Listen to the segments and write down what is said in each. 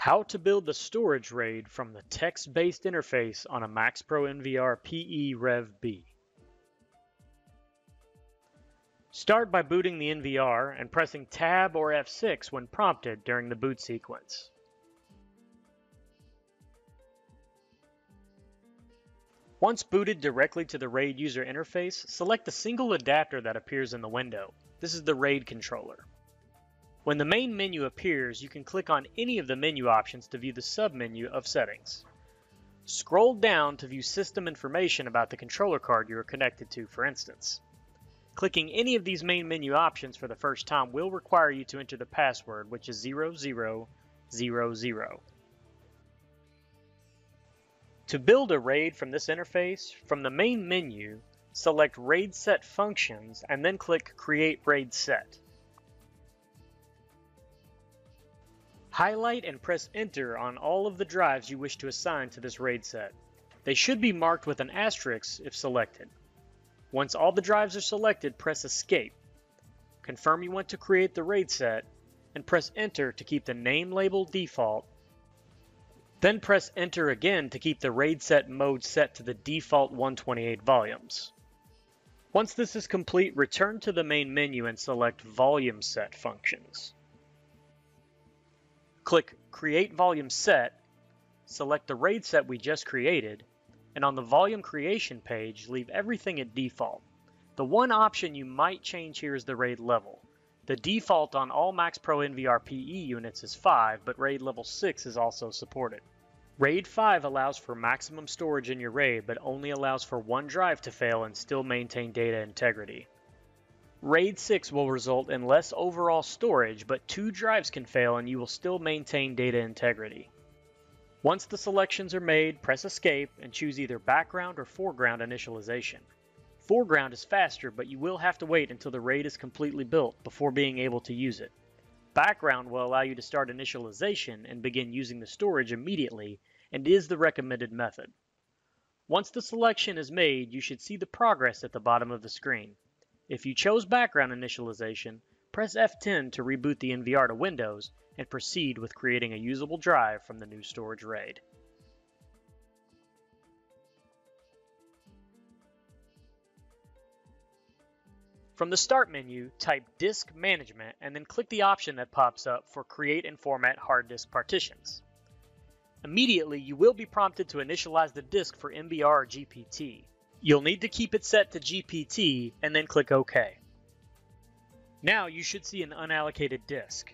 How to build the storage RAID from the text-based interface on a MaxPro NVR PE Rev B. Start by booting the NVR and pressing Tab or F6 when prompted during the boot sequence. Once booted directly to the RAID user interface, select the single adapter that appears in the window. This is the RAID controller. When the main menu appears, you can click on any of the menu options to view the submenu of Settings. Scroll down to view system information about the controller card you are connected to, for instance. Clicking any of these main menu options for the first time will require you to enter the password, which is 0000. To build a RAID from this interface, from the main menu, select RAID Set Functions and then click Create RAID Set. Highlight and press Enter on all of the drives you wish to assign to this RAID set. They should be marked with an asterisk if selected. Once all the drives are selected, press Escape. Confirm you want to create the RAID set, and press Enter to keep the name label default. Then press Enter again to keep the RAID set mode set to the default 128 volumes. Once this is complete, return to the main menu and select Volume Set Functions. Click Create Volume Set, select the RAID set we just created, and on the volume creation page, leave everything at default. The one option you might change here is the RAID level. The default on all MaxPro NVR PE units is 5, but RAID level 6 is also supported. RAID 5 allows for maximum storage in your RAID, but only allows for one drive to fail and still maintain data integrity. RAID 6 will result in less overall storage, but two drives can fail and you will still maintain data integrity. Once the selections are made, press Escape and choose either background or foreground initialization. Foreground is faster, but you will have to wait until the RAID is completely built before being able to use it. Background will allow you to start initialization and begin using the storage immediately and is the recommended method. Once the selection is made, you should see the progress at the bottom of the screen. If you chose background initialization, press F10 to reboot the NVR to Windows and proceed with creating a usable drive from the new storage RAID. From the Start menu, type Disk Management and then click the option that pops up for Create and Format Hard Disk Partitions. Immediately, you will be prompted to initialize the disk for MBR or GPT. You'll need to keep it set to GPT and then click OK. Now you should see an unallocated disk.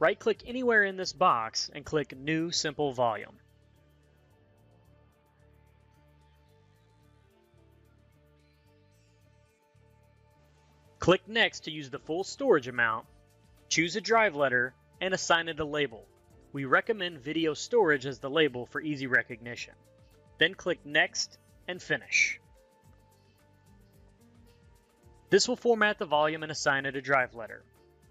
Right-click anywhere in this box and click New Simple Volume. Click Next to use the full storage amount, choose a drive letter, and assign it a label. We recommend Video Storage as the label for easy recognition. Then click Next and Finish. This will format the volume and assign it a drive letter.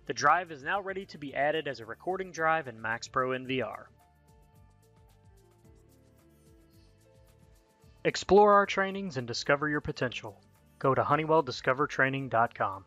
The drive is now ready to be added as a recording drive in MaxPro NVR. Explore our trainings and discover your potential. Go to HoneywellDiscoverTraining.com.